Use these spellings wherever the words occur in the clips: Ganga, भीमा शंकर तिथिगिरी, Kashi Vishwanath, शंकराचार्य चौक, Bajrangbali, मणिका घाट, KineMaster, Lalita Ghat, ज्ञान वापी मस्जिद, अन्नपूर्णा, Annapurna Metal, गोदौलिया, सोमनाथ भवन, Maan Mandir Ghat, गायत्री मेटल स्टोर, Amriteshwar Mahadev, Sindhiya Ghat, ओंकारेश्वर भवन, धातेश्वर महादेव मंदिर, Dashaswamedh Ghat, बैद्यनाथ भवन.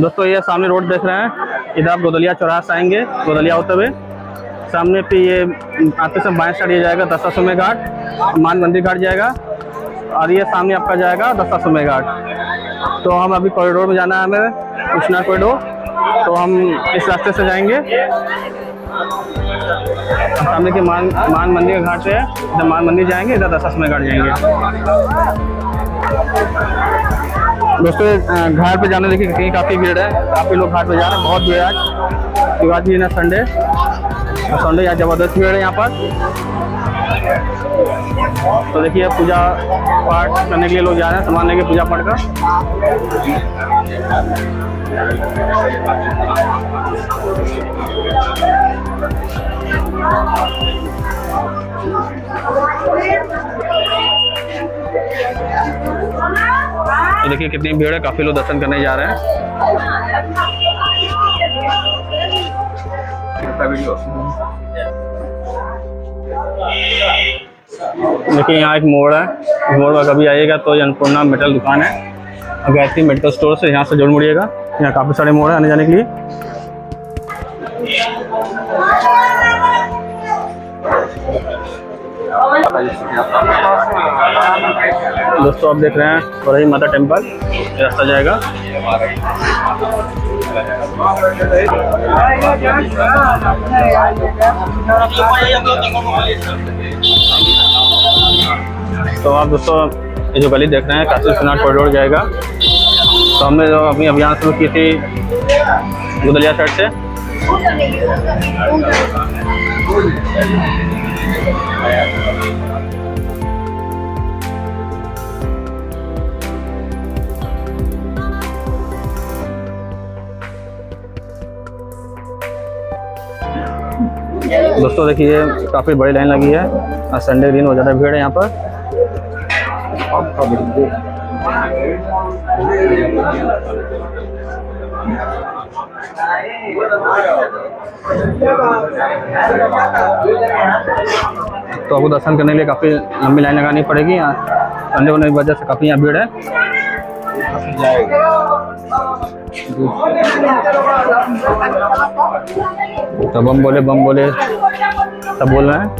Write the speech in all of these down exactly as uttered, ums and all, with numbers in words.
दोस्तों ये सामने रोड देख रहे हैं, इधर आप गोदौलिया चौराहा आएंगे, गोदौलिया होते हुए सामने पे ये आते समय बाएं साइड ये जाएगा दशाश्वमेध घाट, मान मंदिर घाट जाएगा और ये सामने आपका जाएगा दशाश्वमेध घाट। तो हम अभी कॉरिडोर में जाना है हमें, कृष्णा कॉरिडोर, तो हम इस रास्ते से जाएंगे। सामने के मान मान मंदिर घाट से इधर मान मंदिर जाएंगे, इधर दशाश्वमेध घाट जाएंगे। दोस्तों घाट पे जाने देखिए कहीं काफ़ी भीड़ है, काफ़ी लोग घाट पे जा रहे हैं, बहुत भीड़ है आज क्योंकि आज भी ना संडे, संडे आज ज़बरदस्त भीड़ है यहाँ पर। तो देखिए पूजा पाठ करने के लिए लोग जा रहे हैं, सामान लेके पूजा पाठ का। तो देखिए कितनी भीड़ है, काफी लोग दर्शन करने जा रहे हैं। देखिए यहाँ एक मोड़ है, मोड़ पर कभी आइएगा तो ये अन्नपूर्णा मेटल दुकान है, और गायत्री मेटल स्टोर से यहाँ से जरूर मुड़िएगा। यहाँ काफी सारे मोड़ है आने जाने के लिए। दोस्तों आप देख रहे हैं और ही माता टेम्पल रास्ता जाएगा। तो आप दोस्तों ये जो गली देख रहे हैं काशी विश्वनाथ कॉरिडोर जाएगा। तो हमने जो अपनी अभियान शुरू की थी दुधलिया साइड से, दोस्तों देखिए काफ़ी बड़ी लाइन लगी है और संडे दिन हो ज़्यादा भीड़ है यहाँ पर। तो आपको दर्शन करने के लिए काफ़ी लंबी लाइन लगानी पड़ेगी, यहाँ संडे होने की वजह से काफ़ी यहाँ भीड़ है। तो बम बोले बम बोले सब बोल रहे हैं।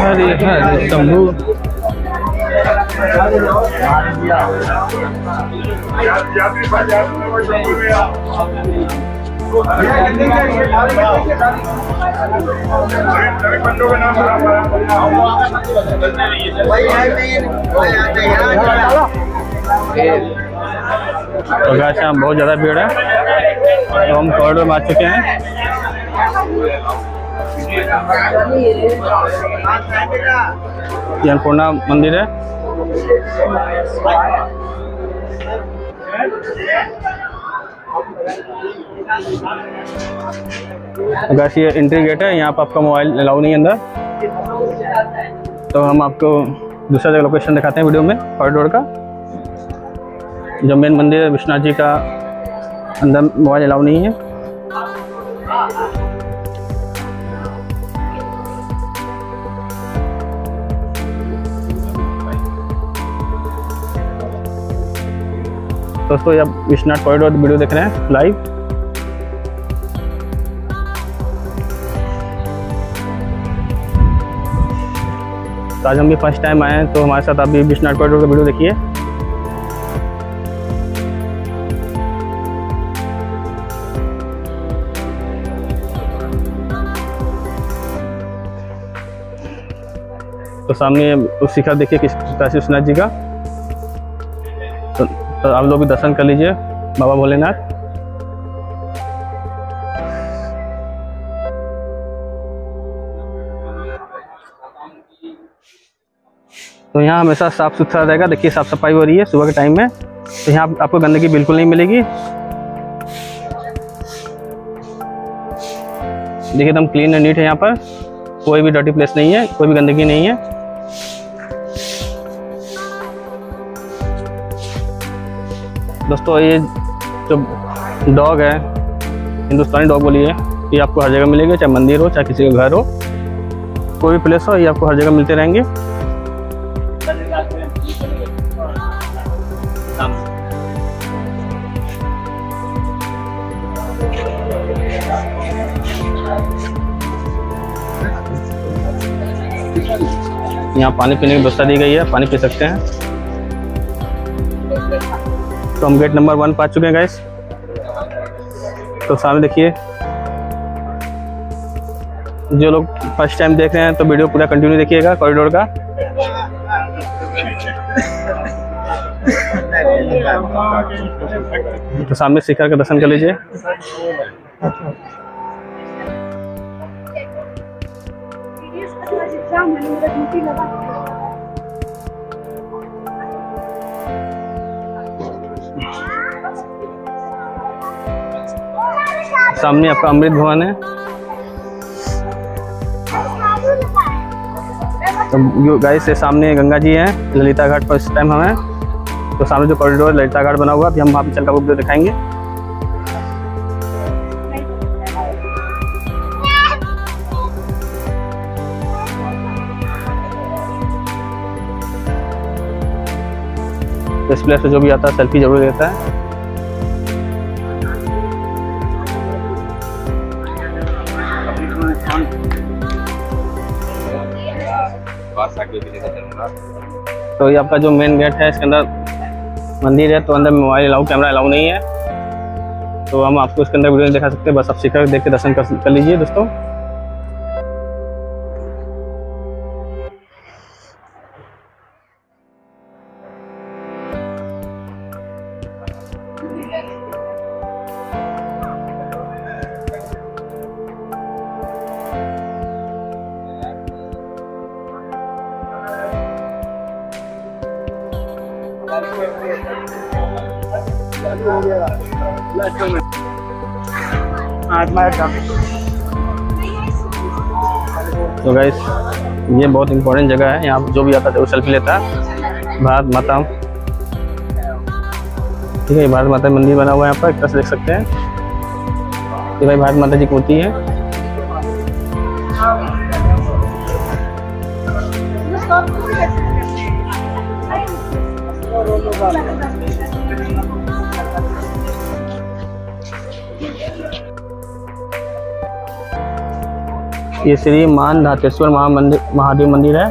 हरे हरे शंभू। तो गाइस यहाँ बहुत ज़्यादा भीड़ है, तो हम कॉरिडोर में आ चुके हैं। अन्नपूर्णा मंदिर है। तो गाइस ये एंट्री गेट है, यहाँ पर आपका मोबाइल अलाउ नहीं है अंदर। तो हम आपको दूसरा जगह लोकेशन दिखाते हैं वीडियो में कॉरिडोर का, जो मेन मंदिर है विश्वनाथ जी का, अंदर मोबाइल अलाउ नहीं है। दोस्तों आप विश्वनाथ कॉरिडोर वीडियो देख रहे हैं लाइव। तो आज हम भी फर्स्ट टाइम आए हैं, तो हमारे साथ आप भी विश्वनाथ कॉरिडोर का वीडियो देखिए। तो सामने उस शिखर देखिए किस काशी विश्वनाथ जी का। तो, तो आप लोग भी दर्शन कर लीजिए बाबा भोलेनाथ। तो यहाँ हमेशा साफ सुथरा रहेगा, देखिए साफ सफाई हो रही है सुबह के टाइम में, तो यहाँ आपको गंदगी बिल्कुल नहीं मिलेगी। देखिए एकदम क्लीन एंड नीट है, यहाँ पर कोई भी डर्टी प्लेस नहीं है, कोई भी गंदगी नहीं है। दोस्तों ये जो डॉग है, हिंदुस्तानी डॉग बोलिए, ये आपको हर जगह मिलेंगे, चाहे मंदिर हो चाहे किसी का घर हो, कोई भी प्लेस हो, ये आपको हर जगह मिलते रहेंगे। यहाँ पानी पीने की व्यवस्था दी गई है, पानी पी सकते हैं। तो हम गेट नंबर वन पा चुके हैं गाइस। तो सामने देखिए, जो लोग फर्स्ट टाइम देख रहे हैं तो वीडियो पूरा कंटिन्यू देखिएगा कॉरिडोर का। तो सामने शिखर का दर्शन कर लीजिए। सामने आपका अमृत भवन है। तो गाइस से सामने गंगा जी हैं, ललिता घाट पर इस टाइम हम हैं। तो सामने जो कॉरिडोर ललिता घाट बना हुआ है, अभी हम वहाँ पे चलकर वीडियो दिखाएंगे। तो इस प्लेस पे जो भी आता है सेल्फी जरूर लेता है। तो ये आपका जो मेन गेट है, इसके अंदर मंदिर है, तो अंदर मोबाइल अलाउ, कैमरा अलाउ नहीं है, तो हम आपको इसके अंदर वीडियो नहीं दिखा सकते। बस आप शिखर देख के दर्शन कर, कर लीजिए दोस्तों। तो गाइस ये बहुत इंपॉर्टेंट जगह है, यहाँ जो भी आता है वो सेल्फी लेता है। भारत माता, ठीक है, भारत माता मंदिर बना हुआ है यहाँ पर, एक तरह से देख सकते हैं। ये भाई भारत माता जी की मूर्ति है। ये श्री मान धातेश्वर महादेव मंदिर है।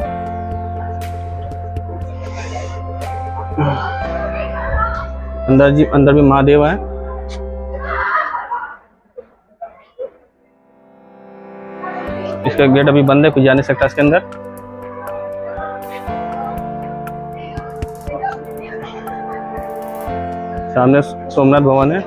अंदर जी अंदर भी महादेव है। इसका गेट अभी बंद है, कुछ जा नहीं सकता इसके अंदर। सामने सोमनाथ भवन है।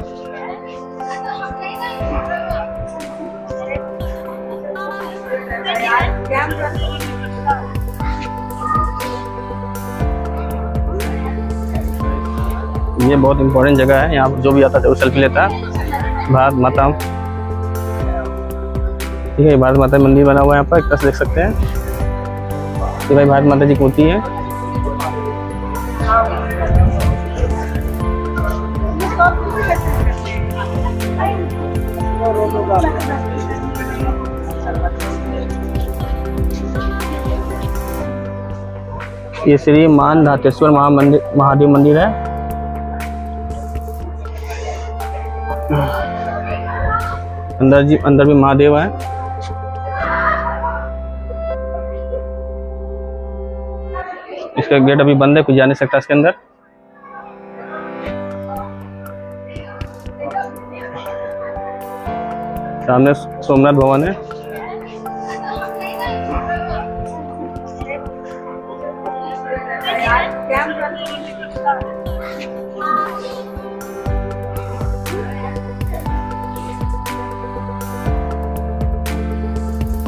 ये बहुत इंपॉर्टेंट जगह है, यहाँ जो भी आता है वो सेल्फी लेता है। भारत माता, ठीक है, भारत माता मंदिर बना हुआ है यहाँ पर, एक तरह से देख सकते हैं। ये भाई भारत माता जी की मूर्ति है। ये श्री मान धातेश्वर महादेव मंदिर है। अंदर जी अंदर भी महादेव है। इसका गेट अभी बंद है, कुछ जा नहीं सकता इसके अंदर। सामने सोमनाथ भवन है।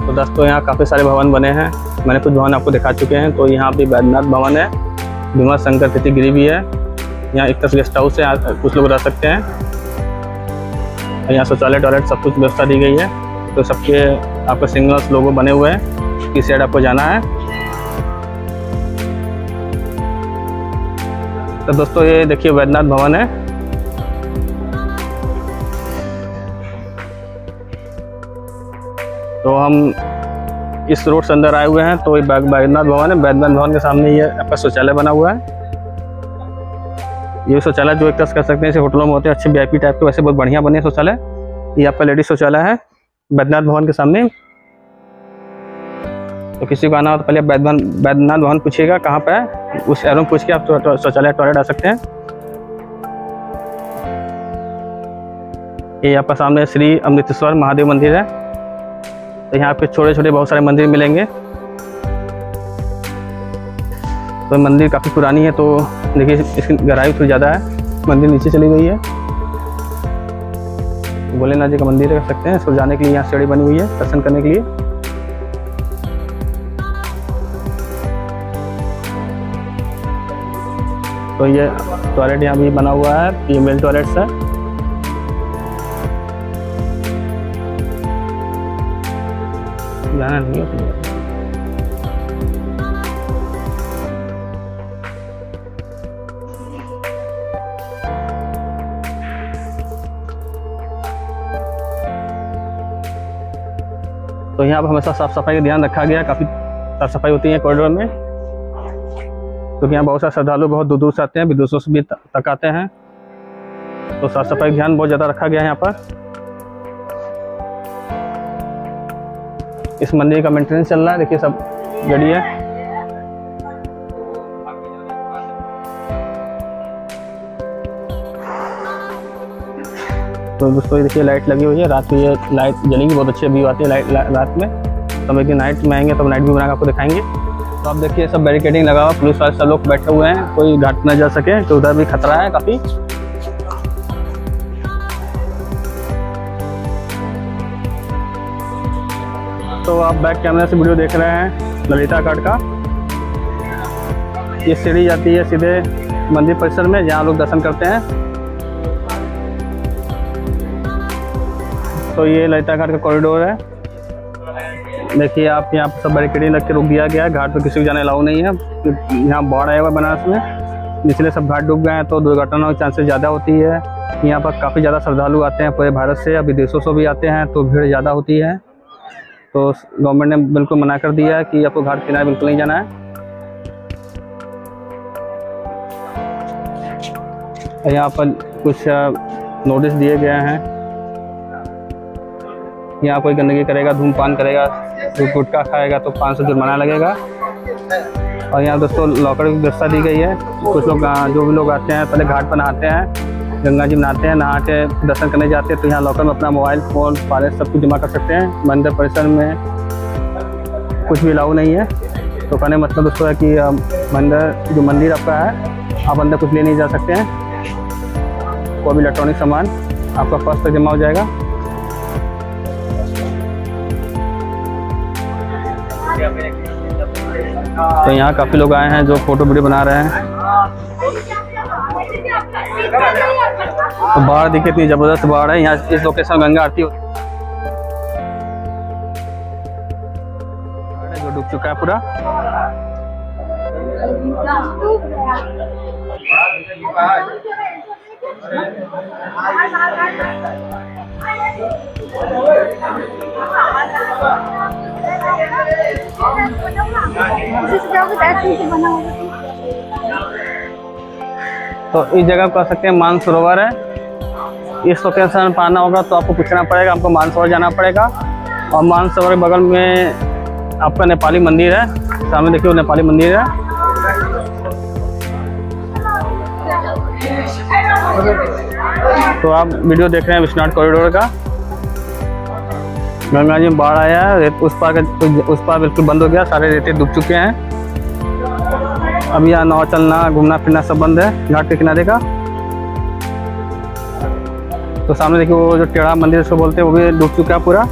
तो दोस्तों यहाँ काफ़ी सारे भवन बने हैं, मैंने कुछ भवन आपको दिखा चुके हैं। तो यहाँ पे बैद्यनाथ भवन है, भीमा शंकर तिथिगिरी भी है, यहाँ एक तरह गेस्ट हाउस है, कुछ लोग रह सकते हैं। यहाँ शौचालय टॉयलेट सब कुछ व्यवस्था दी गई है। तो सबके आपके सिग्नल्स लोगो बने हुए हैं, किस साइड आपको जाना है। तो दोस्तों ये देखिए बैद्यनाथ भवन है। तो हम इस रोड से अंदर आए हुए हैं। तो ये बैद्यनाथ भवन है, बैद्यनाथ भवन के सामने ये आपका शौचालय बना हुआ है। ये शौचालय जो एक तरह से कर सकते हैं, इसे होटलों में होते हैं अच्छे वी आई पी टाइप के, वैसे बहुत बढ़िया बने शौचालय। ये आपका लेडीज शौचालय है बैद्यनाथ भवन के सामने। तो किसी को आना हो तो पहले बैद्यनाथ बैद्यनाथ भवन पूछिएगा कहाँ पे है, उस एरो में पूछ के आप शौचालय टॉयलेट आ सकते हैं। ये आपका सामने श्री अमृतेश्वर महादेव मंदिर है। तो यहाँ पे छोटे छोटे बहुत सारे मंदिर मिलेंगे। तो मंदिर काफ़ी पुरानी है, तो देखिए इसकी गहराई थोड़ी ज़्यादा है, मंदिर नीचे चली गई है। भोलेनाथ जी का मंदिर रख सकते हैं। इसको जाने के लिए यहाँ सीढ़ी बनी हुई है दर्शन करने के लिए। तो ये टॉयलेट यहाँ भी बना हुआ है, फीमेल टॉयलेट्स है। जाना नहीं है। तो यहाँ पर हमेशा साफ सफाई का ध्यान रखा गया, काफ़ी साफ सफाई होती है कॉरिडोर में। तो यहाँ बहुत सारे श्रद्धालु बहुत दूर दूर से आते हैं, विदेशों से भी तक आते हैं। तो साफ सफाई का ध्यान बहुत ज़्यादा रखा गया है यहाँ पर। इस मंदिर का मेंटेनेंस चल रहा है, देखिए सब जड़ी है। तो दोस्तों देखिए लाइट लगी हुई है, रात को ये लाइट जलेगी, बहुत अच्छी व्यू आती है लाइट ला, रात में। तो एक दिन नाइट में आएंगे तब तो नाइट व्यू बनाकर आपको दिखाएंगे। तो आप देखिए सब बैरिकेडिंग लगा हुआ, पुलिस वाले सब लोग बैठे हुए हैं, कोई घाट ना जा सके, तो उधर भी खतरा है काफ़ी। तो आप बैक कैमरा से वीडियो देख रहे हैं ललिता घाट का। ये सीढ़ी जाती है सीधे मंदिर परिसर में, जहाँ लोग दर्शन करते हैं। तो ये ललिता घाट का कॉरिडोर है। देखिए आप यहाँ पर सब बैरिकेडिंग लग के रोक दिया गया है, घाट पर किसी को जाने अलाउ नहीं है। यहाँ बाढ़ आया हुआ है बनारस में, इसलिए सब घाट डूब गए हैं, तो दुर्घटना के चांसेस ज़्यादा होती है। यहाँ पर काफ़ी ज़्यादा श्रद्धालु आते हैं पूरे भारत से, अब विदेशों से भी आते हैं, तो भीड़ ज़्यादा होती है। तो गवर्नमेंट ने बिल्कुल मना कर दिया है कि आपको घाट किनारे बिल्कुल नहीं जाना है। यहाँ पर कुछ नोटिस दिए गए हैं, यहाँ कोई गंदगी करेगा, धूमपान करेगा, गुटखा खाएगा तो पाँच सौ जुर्माना लगेगा। और यहाँ दोस्तों लॉकर की व्यवस्था दी गई है। कुछ लोग जो भी लोग आते हैं पहले घाट पर नहाते हैं, गंगा जी में नहाते हैं, नहा के दर्शन करने जाते हैं। तो यहाँ लॉकर में अपना मोबाइल फ़ोन वॉलेट सब कुछ जमा कर सकते हैं। मंदिर परिसर में कुछ भी अलाउ नहीं है। तो कहने मतलब दोस्तों है कि मंदिर जो मंदिर आपका है, आप अंदर कुछ ले नहीं जा सकते हैं, कोई भी इलेक्ट्रॉनिक सामान आपका पर्स तक जमा हो जाएगा। तो यहाँ काफ़ी लोग आए हैं जो फ़ोटो वीडियो बना रहे हैं। तो बाढ़ देखिए इतनी जबरदस्त बाढ़ है, यहाँ इस लोकेशन गंगा आरती होती है जो डूब चुका है पूरा। तो इस जगह कह सकते हैं मानसरोवर है। इस लोकेशन पर आना होगा तो आपको पूछना पड़ेगा, आपको मानसरोवर जाना पड़ेगा। और मानसरोवर के बगल में आपका नेपाली मंदिर है, सामने देखिए वो नेपाली मंदिर है। तो आप वीडियो देख रहे हैं विश्वनाथ कॉरिडोर का। गंगा जी में बाढ़ आया है, उस पार का उस पार बिल्कुल बंद हो गया, सारे रेते डूब चुके हैं। अब यहाँ नाव चलना, घूमना फिरना सब बंद है घाट के किनारे का। तो सामने देखिए वो जो टेढ़ा मंदिर इसको बोलते हैं, वो भी डूब चुका है पूरा।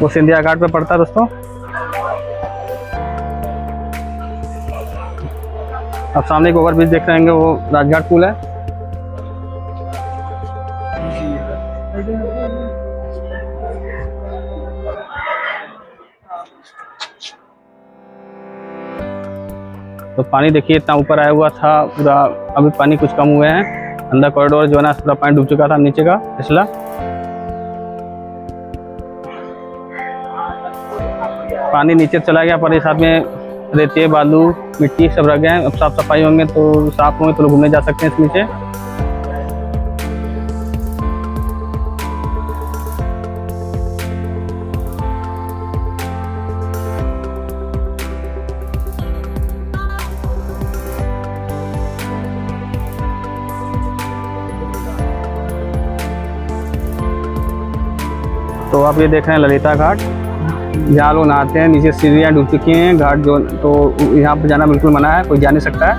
वो सिंधिया घाट पे पड़ता है दोस्तों। अब सामने एक ओवरब्रिज देख रहे होंगे, वो राजघाट पुल है। तो पानी देखिए इतना ऊपर आया हुआ था पूरा, अभी पानी कुछ कम हुए हैं। अंदर कॉरिडोर जो है ना पूरा पानी डूब चुका था नीचे का पिछला। पानी नीचे चला गया पर साथ में रेते बालू मिट्टी सब रह गए हैं। अब साफ सफाई होंगे तो साफ होंगे तो लोग घूमने जा सकते हैं इस नीचे। तो आप ये देख रहे हैं ललिता घाट, यहाँ लोग नहाते हैं। नीचे सीढ़ियाँ डूब चुकी हैं, घाट जो तो यहाँ पर जाना बिल्कुल मना है, कोई जा नहीं सकता है।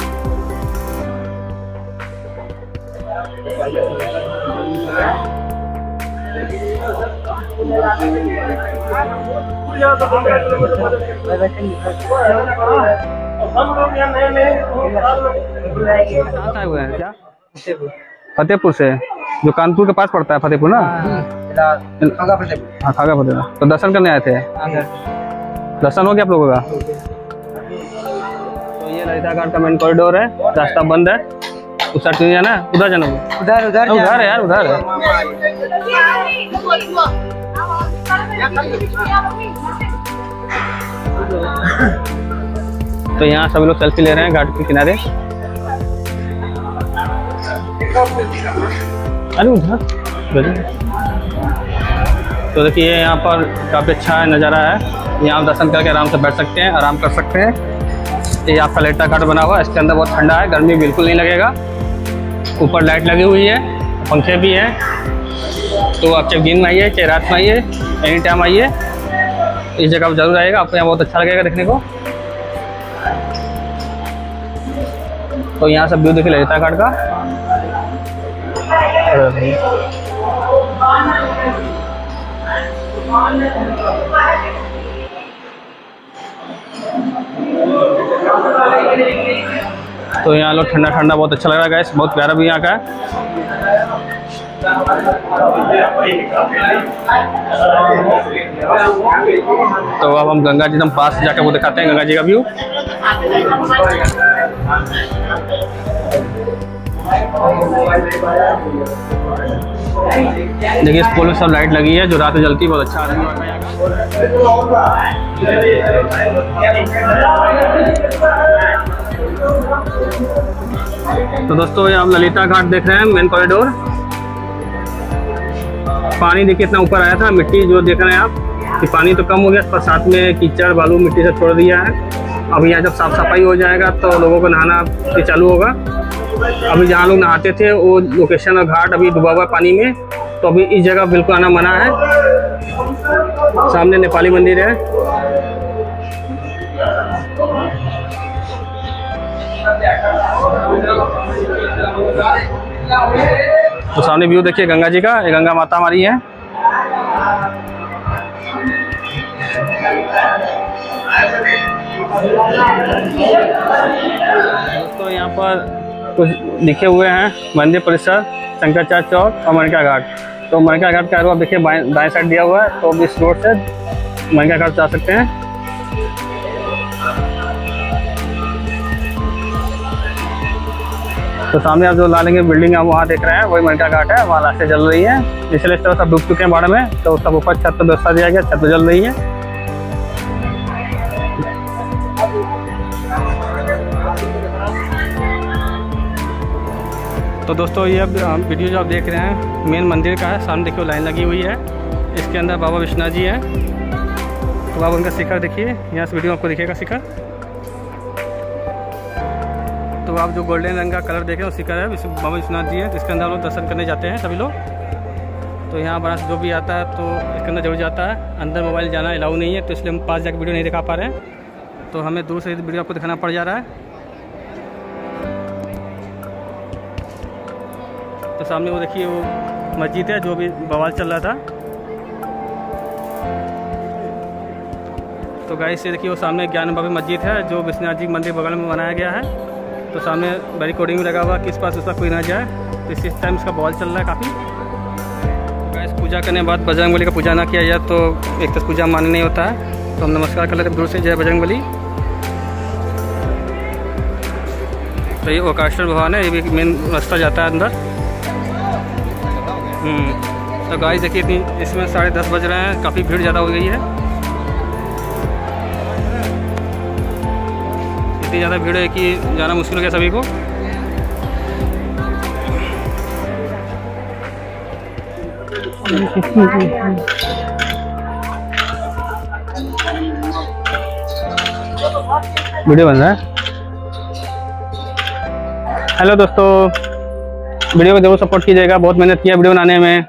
क्या फतेहपुर से, जो कानपुर के पास पड़ता है फतेहपुर ना, खागा फतेहपुर। हाँ, खागा फतेहपुर। तो दर्शन करने आए थे, दर्शन हो गया आप लोगों का। तो ये ललिता घाट का मेन कॉरिडोर है, रास्ता बंद है। उस साइड नहीं जाना, उधर जाना, उधर उधर उधर है यार, उधर है। तो यहाँ सभी लोग सेल्फी ले रहे हैं घाट के किनारे। अरे तो देखिए यहाँ पर काफ़ी अच्छा नज़ारा है। यहाँ दर्शन करके आराम से बैठ सकते हैं, आराम कर सकते हैं। ये आपका ललिता घाट बना हुआ है, इसके अंदर बहुत ठंडा है, गर्मी बिल्कुल नहीं लगेगा। ऊपर लाइट लगी हुई है, पंखे भी हैं। तो आप चाहे दिन में आइए, चाहे रात में आइए, एनी टाइम आइए, इस जगह पर जरूर आइएगा। आपको यहाँ बहुत अच्छा लगेगा देखने को। तो यहाँ सब व्यू देखिए ललिता घाट का। तो यहाँ लोग ठंडा ठंडा बहुत अच्छा लग रहा है गाइस, बहुत प्यारा भी यहाँ का है। तो अब हम गंगा जी एकदम पास से जाकर वो दिखाते हैं गंगा जी का व्यू। देखिए इस पोल में सब लाइट लगी है जो रात में जलती, बहुत अच्छा आ रहा है। तो दोस्तों यहाँ हम ललिता घाट देख रहे हैं, मेन कॉरिडोर। पानी देखिए इतना ऊपर आया था, मिट्टी जो देख रहे हैं आप कि पानी तो कम हो गया पर साथ में कीचड़ बालू मिट्टी से छोड़ दिया है। अब यहाँ जब साफ सफाई हो जाएगा तो लोगों को नहाना चालू होगा। अभी जहाँ लोग नहाते थे वो लोकेशन और घाट अभी डूबा हुआ है पानी में, तो अभी इस जगह बिल्कुल आना मना है। सामने नेपाली मंदिर है। तो सामने व्यू देखिए गंगा जी का, ये गंगा माता हमारी है। तो यहाँ पर कुछ लिखे हुए हैं मंदिर परिसर, शंकराचार्य चौक और मणिका घाट। तो मणिका घाट का रूप देखिए बाएं दाएं साइड दिया हुआ है, तो इस रोड से मणिका घाट जा सकते हैं। तो सामने आप जो लाल रंग की बिल्डिंग है वहाँ देख रहे हैं, वही मणिका घाट है। वहाँ लाशें जल रही हैं, इसलिए सब सब डूब चुके हैं बाढ़ में, तो सब ऊपर छत पर व्यवस्था दिया गया, छत जल रही है। तो दोस्तों ये अब वीडियो जो आप देख रहे हैं मेन मंदिर का है। सामने देखिए लाइन लगी हुई है, इसके अंदर बाबा विश्वनाथ जी हैं। तो बाबा उनका शिखर देखिए, यहाँ से वीडियो आपको दिखेगा शिखर। तो आप जो गोल्डन रंग का कलर देखें वो शिखर है, बाबा विश्वनाथ जी हैं। जिसके अंदर हम लोग दर्शन करने जाते हैं सभी लोग। तो यहाँ बाहर से जो भी आता है तो इसके अंदर जरूर जाता है, अंदर मोबाइल जाना अलाउ नहीं है, तो इसलिए हम पास जाकर वीडियो नहीं दिखा पा रहे हैं। तो हमें दूर से वीडियो आपको दिखाना पड़ जा रहा है। तो सामने वो देखिए वो मस्जिद है, जो भी बवाल चल रहा था। तो गाइस ये देखिए वो सामने ज्ञान वापी मस्जिद है, जो विश्वनाथ जी मंदिर बगल में बनाया गया है। तो सामने बैरिकेडिंग लगा हुआ कि इस पास उसका कोई ना जाए, तो इस टाइम इसका बवाल चल रहा है काफ़ी। तो गाइस पूजा करने के बाद बजरंगबली का पूजा ना किया जाए तो एक तो पूजा मान्य नहीं होता है। तो हम नमस्कार कर लेते हैं दूर से, जय बजरंगबली। तो ये ओंकारेश्वर भवन है, ये भी मेन रास्ता जाता है अंदर। तो गाइस देखिए इतनी इसमें साढ़े दस बज रहे हैं, काफ़ी भीड़ ज़्यादा हो गई है। इतनी ज़्यादा भीड़ है कि जाना मुश्किल हो गया सभी को। वीडियो बन रहा है। हेलो दोस्तों, वीडियो को जरूर सपोर्ट कीजिएगा। बहुत मेहनत किया वीडियो बनाने में।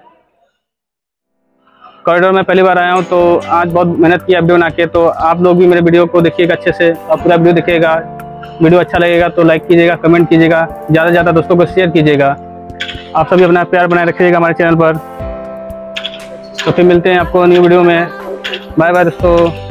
कॉरिडोर में पहली बार आया हूँ तो आज बहुत मेहनत किया वीडियो बना के। तो आप लोग भी मेरे वीडियो को देखिएगा अच्छे से और पूरा वीडियो देखिएगा। वीडियो अच्छा लगेगा तो लाइक कीजिएगा, कमेंट कीजिएगा, ज़्यादा से ज़्यादा दोस्तों को शेयर कीजिएगा। आप सभी अपना प्यार बनाए रखिएगा हमारे चैनल पर। तो फिर मिलते हैं आपको न्यू वीडियो में। बाय बाय दोस्तों।